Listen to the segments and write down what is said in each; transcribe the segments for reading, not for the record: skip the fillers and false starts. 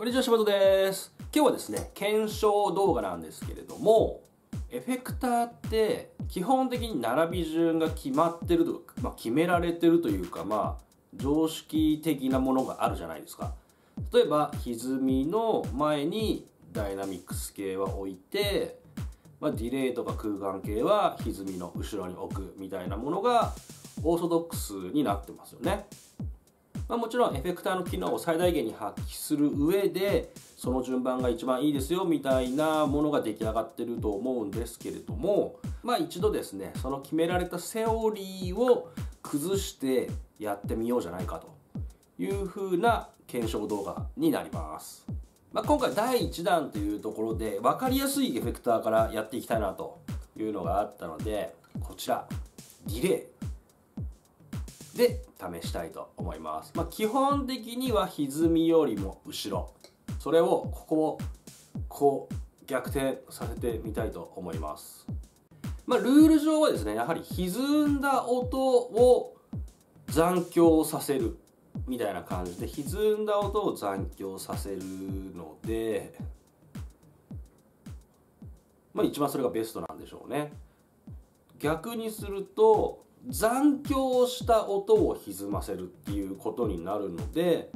こんにちは、柴田です。今日はですね、検証動画なんですけれども、エフェクターって基本的に並び順が決まってると、決められてるというか、常識的なものがあるじゃないですか。例えば、歪みの前にダイナミックス系は置いて、ディレイとか空間系は歪みの後ろに置くみたいなものがオーソドックスになってますよね。もちろんエフェクターの機能を最大限に発揮する上でその順番が一番いいですよみたいなものが出来上がってると思うんですけれども、一度ですねその決められたセオリーを崩してやってみようじゃないかという風な検証動画になります。今回第1弾というところで分かりやすいエフェクターからやっていきたいなというのがあったので、こちらディレイで試したいと思います。基本的には歪みよりも後ろ。それをここをこう逆転させてみたいと思います。ルール上はですね、やはり歪んだ音を残響させるみたいな感じで、歪んだ音を残響させるので、一番それがベストなんでしょうね。逆にすると、残響した音を歪ませるっていうことになるので、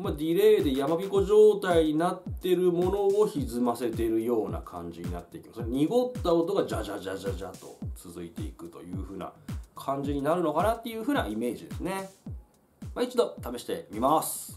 ディレイで山びこ状態になってるものを歪ませているような感じになっていきます。濁った音がジャジャジャジャジャと続いていくというふうな感じになるのかなっていうふうなイメージですね。一度試してみます。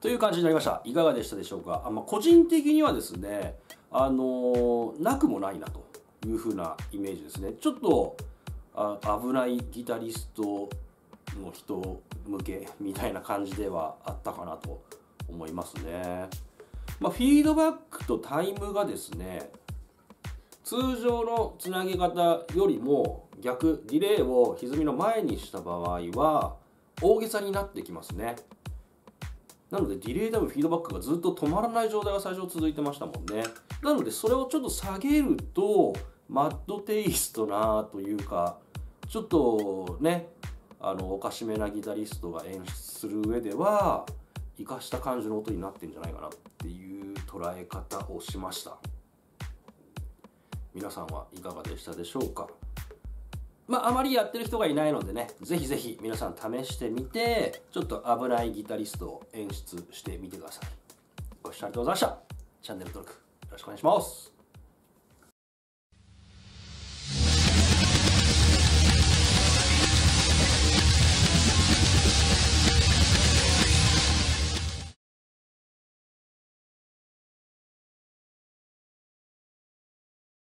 という感じになりました。いかがでしたでしょうか。個人的にはですね、なくもないなという風なイメージですね。ちょっと危ないギタリストの人向けみたいな感じではあったかなと思いますね。フィードバックとタイムがですね、通常のつなげ方よりも逆、ディレイを歪みの前にした場合は大げさになってきますね。なのでディレイダブルフィードバックがずっと止まらない状態が最初続いてましたもんね。なのでそれをちょっと下げるとマッドテイストなというか、ちょっとね、おかしめなギタリストが演出する上では生かした感じの音になってんじゃないかなっていう捉え方をしました。皆さんはいかがでしたでしょうか。あまりやってる人がいないのでね、ぜひぜひ皆さん試してみて、ちょっと危ないギタリストを演出してみてください。ご視聴ありがとうございました。チャンネル登録よろしくお願いします。